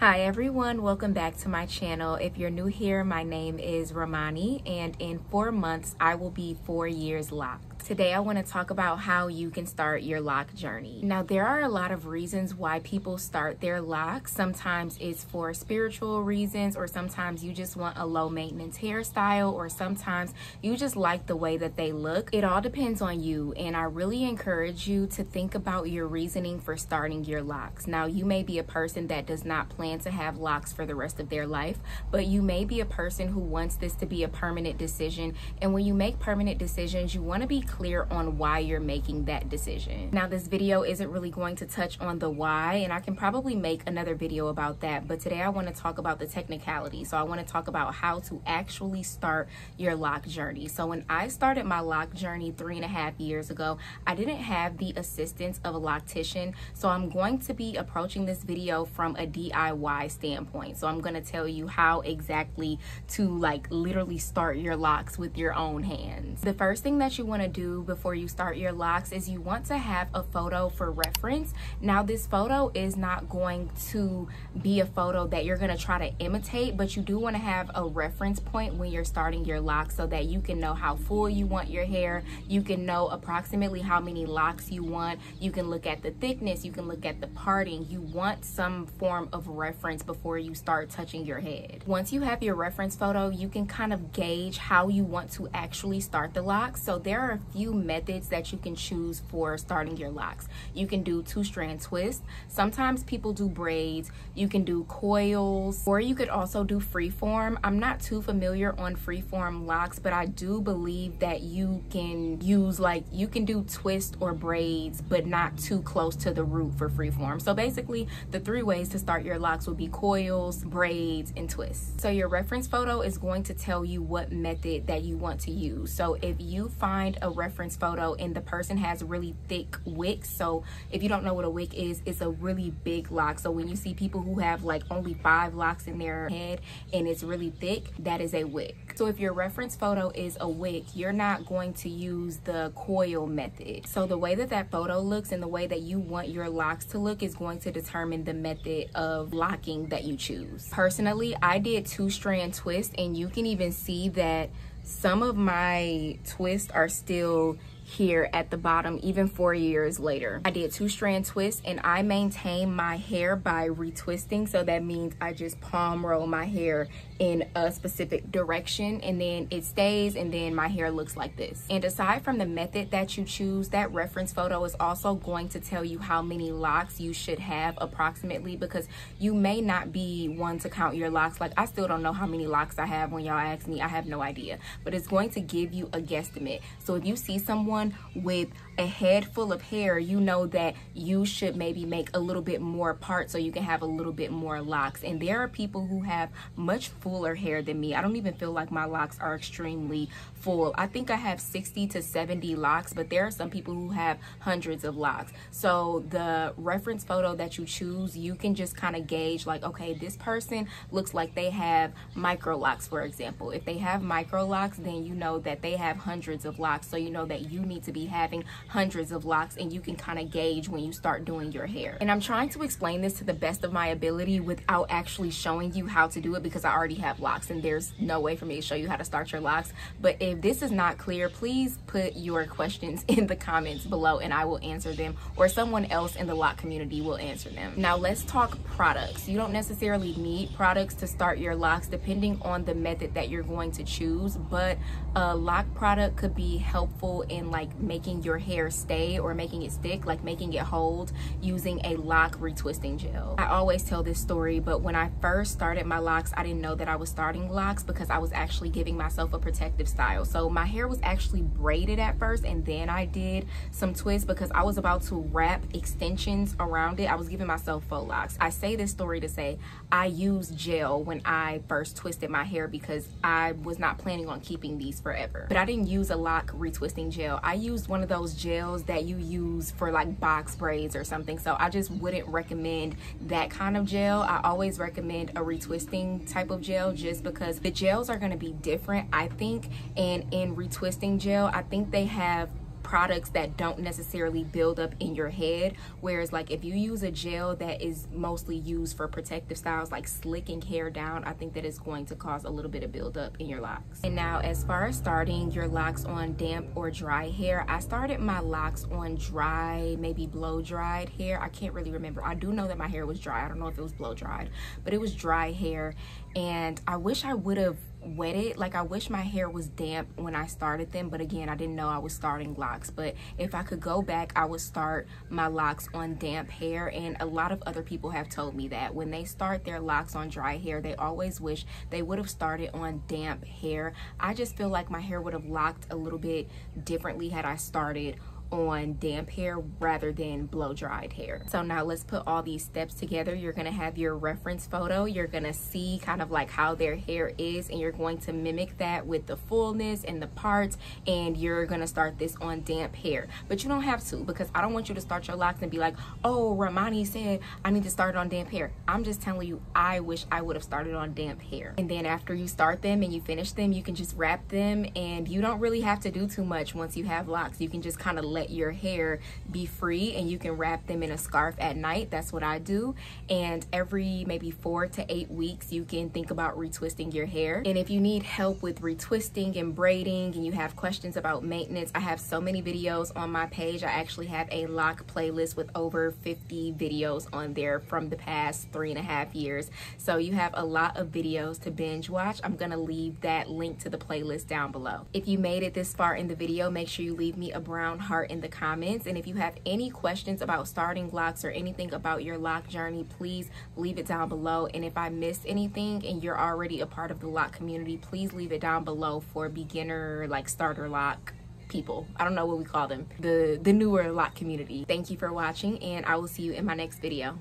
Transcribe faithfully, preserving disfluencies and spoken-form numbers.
Hi everyone, welcome back to my channel. If you're new here, my name is Ramoni, and in four months, I will be four years locked. Today, I want to talk about how you can start your lock journey. Now, there are a lot of reasons why people start their lock. Sometimes it's for spiritual reasons, or sometimes you just want a low maintenance hairstyle, or sometimes you just like the way that they look. It all depends on you, and I really encourage you to think about your reasoning for starting your locks. Now, you may be a person that does not plan to have locks for the rest of their life, but you may be a person who wants this to be a permanent decision, and when you make permanent decisions, you want to be clear on why you're making that decision. Now, this video isn't really going to touch on the why, and I can probably make another video about that, but today I want to talk about the technicality. So I want to talk about how to actually start your lock journey. So when I started my lock journey three and a half years ago, I didn't have the assistance of a loctician, so I'm going to be approaching this video from a D I Y standpoint. So I'm going to tell you how exactly to like literally start your locks with your own hands. The first thing that you want to do before you start your locks is you want to have a photo for reference. Now, this photo is not going to be a photo that you're going to try to imitate, but you do want to have a reference point when you're starting your locks so that you can know how full you want your hair. You can know approximately how many locks you want. You can look at the thickness. You can look at the parting. You want some form of reference reference before you start touching your head. Once you have your reference photo, you can kind of gauge how you want to actually start the locks. So there are a few methods that you can choose for starting your locks. You can do two strand twists. Sometimes people do braids. You can do coils, or you could also do freeform. I'm not too familiar on freeform locks, but I do believe that you can use like, you can do twist or braids, but not too close to the root for freeform. So basically the three ways to start your locks will be coils, braids, and twists. So your reference photo is going to tell you what method that you want to use. So if you find a reference photo and the person has really thick wicks, so if you don't know what a wick is, it's a really big lock. So when you see people who have like only five locks in their head and it's really thick, that is a wick. So if your reference photo is a wick, you're not going to use the coil method. So the way that that photo looks and the way that you want your locks to look is going to determine the method of locking that you choose. Personally, I did two strand twists, and you can even see that some of my twists are still here at the bottom even four years later. I did two strand twists, and I maintain my hair by retwisting. So that means I just palm roll my hair in a specific direction, and then it stays, and then my hair looks like this. And aside from the method that you choose, that reference photo is also going to tell you how many locks you should have approximately, because you may not be one to count your locks. Like, I still don't know how many locks I have. When y'all ask me, I have no idea, but it's going to give you a guesstimate. So if you see someone with a head full of hair, you know that you should maybe make a little bit more part so you can have a little bit more locks. And there are people who have much fuller hair than me. I don't even feel like my locks are extremely full. I think I have sixty to seventy locks, but there are some people who have hundreds of locks. So the reference photo that you choose, you can just kind of gauge like, okay, this person looks like they have micro locks, for example. If they have micro locks, then you know that they have hundreds of locks. So you know that you need to be having hundreds of locks, and you can kind of gauge when you start doing your hair. And I'm trying to explain this to the best of my ability without actually showing you how to do it, because I already have locks and there's no way for me to show you how to start your locks. But if this is not clear, please put your questions in the comments below and I will answer them, or someone else in the lock community will answer them. Now let's talk products. You don't necessarily need products to start your locks depending on the method that you're going to choose, but a lock product could be helpful in like Like making your hair stay or making it stick, like making it hold, using a lock retwisting gel. I always tell this story, but when I first started my locks, I didn't know that I was starting locks because I was actually giving myself a protective style. So my hair was actually braided at first, and then I did some twists because I was about to wrap extensions around it. I was giving myself faux locks. I say this story to say I used gel when I first twisted my hair because I was not planning on keeping these forever. But I didn't use a lock retwisting gel. I I used one of those gels that you use for like box braids or something. So I just wouldn't recommend that kind of gel. I always recommend a retwisting type of gel just because the gels are going to be different, I think. And in retwisting gel, I think they have products that don't necessarily build up in your head, whereas like if you use a gel that is mostly used for protective styles like slicking hair down, I think that is going to cause a little bit of buildup in your locks. And now as far as starting your locks on damp or dry hair, I started my locks on dry, maybe blow dried hair. I can't really remember. I do know that my hair was dry. I don't know if it was blow dried, but it was dry hair, and I wish I would have wetted. Like, I wish my hair was damp when I started them, but again, I didn't know I was starting locks. But if I could go back, I would start my locks on damp hair. And a lot of other people have told me that when they start their locks on dry hair, they always wish they would have started on damp hair. I just feel like my hair would have locked a little bit differently had I started on damp hair rather than blow dried hair. So now let's put all these steps together. You're gonna have your reference photo. You're gonna see kind of like how their hair is, and you're going to mimic that with the fullness and the parts, and you're gonna start this on damp hair. But you don't have to, because I don't want you to start your locks and be like, oh, Ramoni said I need to start on damp hair. I'm just telling you, I wish I would have started on damp hair. And then after you start them and you finish them, you can just wrap them, and you don't really have to do too much once you have locks. You can just kind of let Let your hair be free, and you can wrap them in a scarf at night. That's what I do. And every maybe four to eight weeks you can think about retwisting your hair. And if you need help with retwisting and braiding, and you have questions about maintenance, I have so many videos on my page. I actually have a lock playlist with over fifty videos on there from the past three and a half years, so you have a lot of videos to binge watch. I'm gonna leave that link to the playlist down below. If you made it this far in the video, make sure you leave me a brown heart in the comments. And if you have any questions about starting locks or anything about your lock journey, please leave it down below. And if I missed anything and you're already a part of the lock community, please leave it down below for beginner, like starter lock people. I don't know what we call them, the the newer lock community. Thank you for watching, and I will see you in my next video.